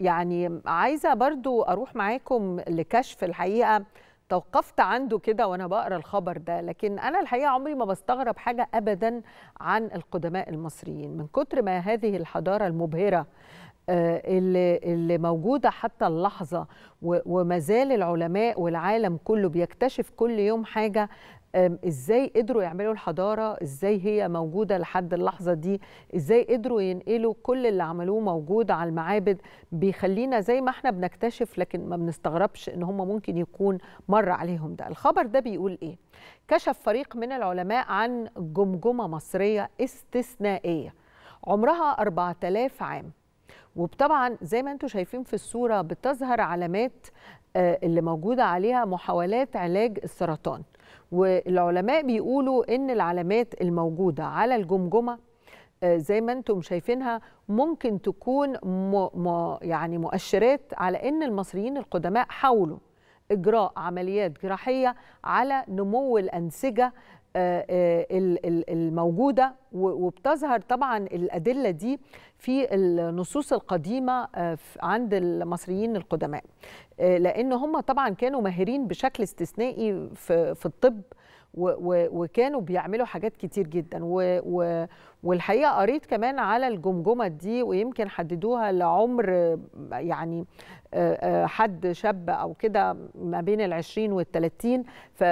يعني عايزة برضو أروح معاكم لكشف. الحقيقة توقفت عنده كده وأنا بقرأ الخبر ده، لكن أنا الحقيقة عمري ما بستغرب حاجة أبدا عن القدماء المصريين من كتر ما هذه الحضارة المبهرة اللي موجودة حتى اللحظة، ومازال العلماء والعالم كله بيكتشف كل يوم حاجة. ازاي قدروا يعملوا الحضارة، ازاي هي موجودة لحد اللحظة دي، ازاي قدروا ينقلوا كل اللي عملوه موجود على المعابد، بيخلينا زي ما احنا بنكتشف لكن ما بنستغربش ان هم ممكن يكون مر عليهم ده. الخبر ده بيقول ايه؟ كشف فريق من العلماء عن جمجمة مصرية استثنائية عمرها 4000 عام، وطبعا زي ما انتم شايفين في الصورة بتظهر علامات اللي موجودة عليها محاولات علاج السرطان. والعلماء بيقولوا إن العلامات الموجودة على الجمجمة زي ما انتم شايفينها ممكن تكون يعني مؤشرات على إن المصريين القدماء حاولوا إجراء عمليات جراحية على نمو الأنسجة الموجودة. وبتظهر طبعا الأدلة دي في النصوص القديمة عند المصريين القدماء، لأن هم طبعا كانوا ماهرين بشكل استثنائي في الطب، وكانوا بيعملوا حاجات كتير جدا. والحقيقة قريت كمان على الجمجمة دي، ويمكن حددوها لعمر يعني حد شاب أو كده ما بين 20 و30،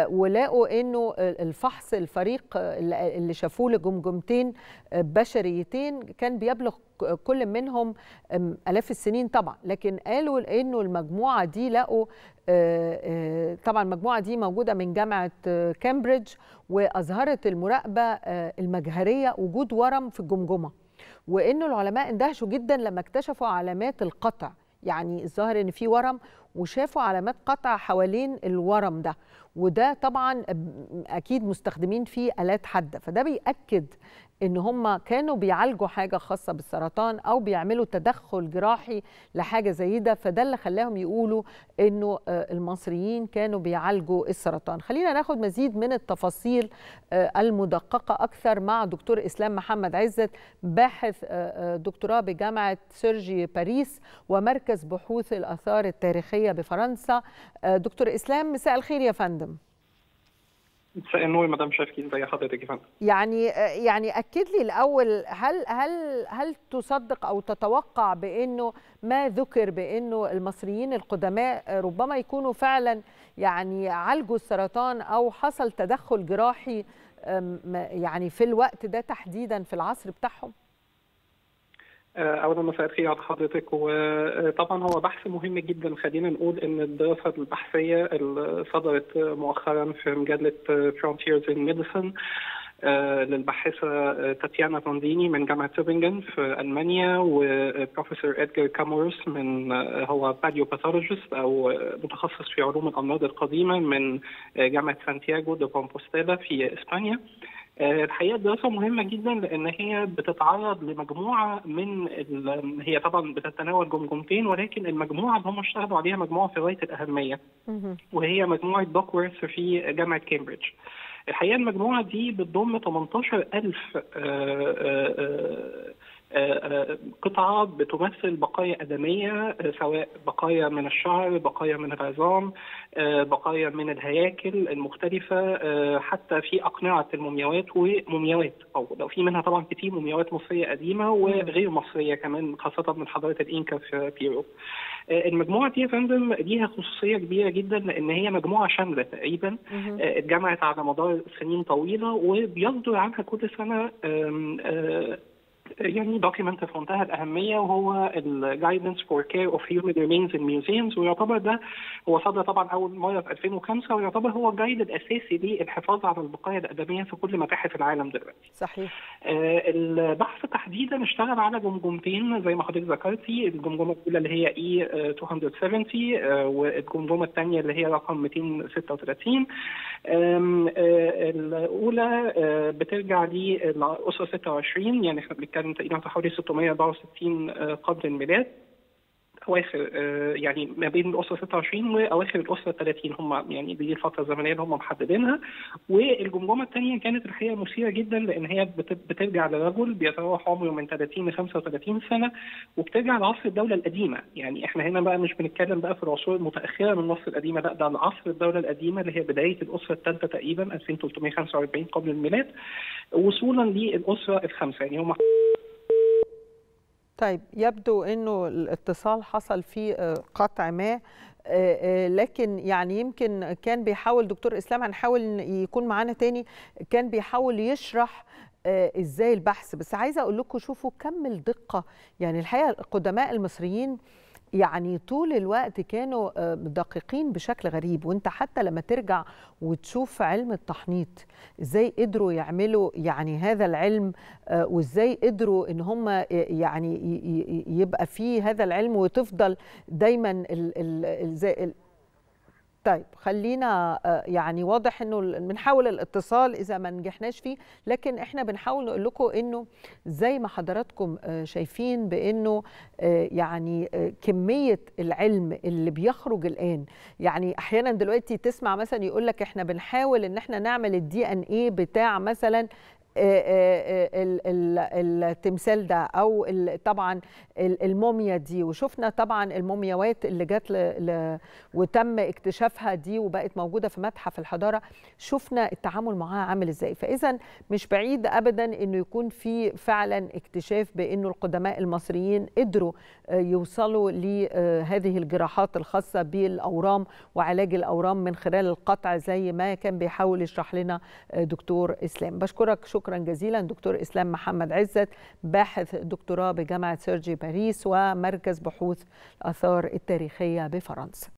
ولقوا أنه الفحص الفريق اللي شافوه لجمجمتين بشريتين كان بيبلغ كل منهم آلاف السنين طبعا، لكن قالوا أنه المجموعة دي لقوا طبعا المجموعة دي موجودة من جامعة كامبريدج، وأظهرت المراقبة المجهرية وجود ورم في الجمجمة، وأنه العلماء اندهشوا جدا لما اكتشفوا علامات القطع. يعني الظاهر ان في ورم وشافوا علامات قطع حوالين الورم ده، وده طبعا اكيد مستخدمين فيه آلات حاده، فده بيأكد ان هم كانوا بيعالجوا حاجه خاصه بالسرطان او بيعملوا تدخل جراحي لحاجه زي ده، فده اللي خلاهم يقولوا انه المصريين كانوا بيعالجوا السرطان. خلينا ناخد مزيد من التفاصيل المدققه اكثر مع دكتور اسلام محمد عزت، باحث دكتوراه بجامعه سيرجي باريس ومركز بحوث الاثار التاريخيه بفرنسا. دكتور اسلام، مساء الخير يا فندم. مساء النور مدام شاكين، زي حضرتك يا فندم. يعني اكد لي الاول، هل تصدق او تتوقع بانه ما ذكر بانه المصريين القدماء ربما يكونوا فعلا يعني عالجوا السرطان او حصل تدخل جراحي يعني في الوقت ده تحديدا في العصر بتاعهم؟ اولا مساء الخير على حضرتك. وطبعا هو بحث مهم جدا. خلينا نقول ان الدراسه البحثيه اللي صدرت مؤخرا في مجله Frontiers in Medicine للباحثه تاتيانا فونديني من جامعه تيوبينغن في المانيا، وبروفيسور ادجار كاماروس من هو باديوباثولوجيست او متخصص في علوم الامراض القديمه من جامعه سانتياغو دو كومبوستيلا في اسبانيا. الحقيقه الدراسه مهمه جدا لان هي بتتعرض لمجموعه من هي طبعا بتتناول جمجمتين، ولكن المجموعه اللي هم اشتغلوا عليها مجموعه في غايه الاهميه وهي مجموعه دوكورث في جامعه كامبريدج. الحقيقه المجموعه دي بتضم 18000 قطعة بتمثل بقايا أدمية، سواء بقايا من الشعر، بقايا من العظام، بقايا من الهياكل المختلفة، حتى في أقنعة المومياوات ومومياوات، أو لو في منها طبعا كتير مومياوات مصرية قديمة وغير مصرية كمان، خاصة من حضارة الإنكا في بيرو. المجموعة دي يا فندم ليها خصوصية كبيرة جدا لأن هي مجموعة شاملة تقريبا، اتجمعت على مدار سنين طويلة، وبيصدر عنها كل سنة يعني دوكيمنت في منتهى الأهمية وهو الجايدنس فور كير اوف هيومن ريمينز ان ميوزيمز، ويعتبر ده هو صدر طبعا أول مرة في 2005، ويعتبر هو الجايد الأساسي للحفاظ على البقايا الأدمية في كل متاحف العالم دلوقتي. صحيح. البحث تحديدا اشتغل على جمجمتين زي ما حضرتك ذكرتي، الجمجمة الأولى اللي هي اي 270 والجمجمة الثانية اللي هي رقم 236. الأولى بترجع للأسرة 26، يعني احنا كان تقريبا في حوالي 664 قبل الميلاد. اواخر يعني ما بين الاسره 26 واواخر الاسره 30، هم يعني دي الفتره الزمنيه اللي هم محددينها. والجمجمه الثانيه كانت الحقيقه مثيره جدا، لان هي بترجع لرجل بيتراوح عمره من 30 ل 35 سنه، وبترجع لعصر الدوله القديمه. يعني احنا هنا بقى مش بنتكلم بقى في العصور المتاخره من مصر القديمه، لا ده العصر الدوله القديمه اللي هي بدايه الاسره الثالثه تقريبا 2345 قبل الميلاد، وصولا للاسره الخامسه. يعني هم طيب يبدو أنه الاتصال حصل فيه قطع ما، لكن يعني يمكن كان بيحاول دكتور إسلام، هنحاول يكون معانا تاني، كان بيحاول يشرح إزاي البحث. بس عايزة أقول لكم شوفوا كم الدقة، يعني الحقيقة القدماء المصريين يعني طول الوقت كانوا دقيقين بشكل غريب. وانت حتى لما ترجع وتشوف علم التحنيط ازاي قدروا يعملوا يعني هذا العلم، وازاي قدروا ان هم يعني يبقى فيه هذا العلم وتفضل دايما طيب خلينا يعني واضح انه بنحاول الاتصال اذا ما نجحناش فيه، لكن احنا بنحاول نقول لكم انه زي ما حضراتكم شايفين بانه يعني كميه العلم اللي بيخرج الان، يعني احيانا دلوقتي تسمع مثلا يقول لك احنا بنحاول ان احنا نعمل الدي ان ايه بتاع مثلا التمثال ده او طبعا الموميا دي، وشفنا طبعا المومياوات اللي جت وتم اكتشافها دي وبقت موجوده في متحف الحضاره، شفنا التعامل معاها عامل ازاي. فاذا مش بعيد ابدا انه يكون في فعلا اكتشاف بانه القدماء المصريين قدروا يوصلوا لهذه الجراحات الخاصه بالاورام وعلاج الاورام من خلال القطع زي ما كان بيحاول يشرح لنا دكتور اسلام. بشكرك شكرا جزيلا دكتور اسلام محمد عزت، باحث دكتوراه بجامعه سيرجي باريس ومركز بحوث الآثار التاريخية بفرنسا.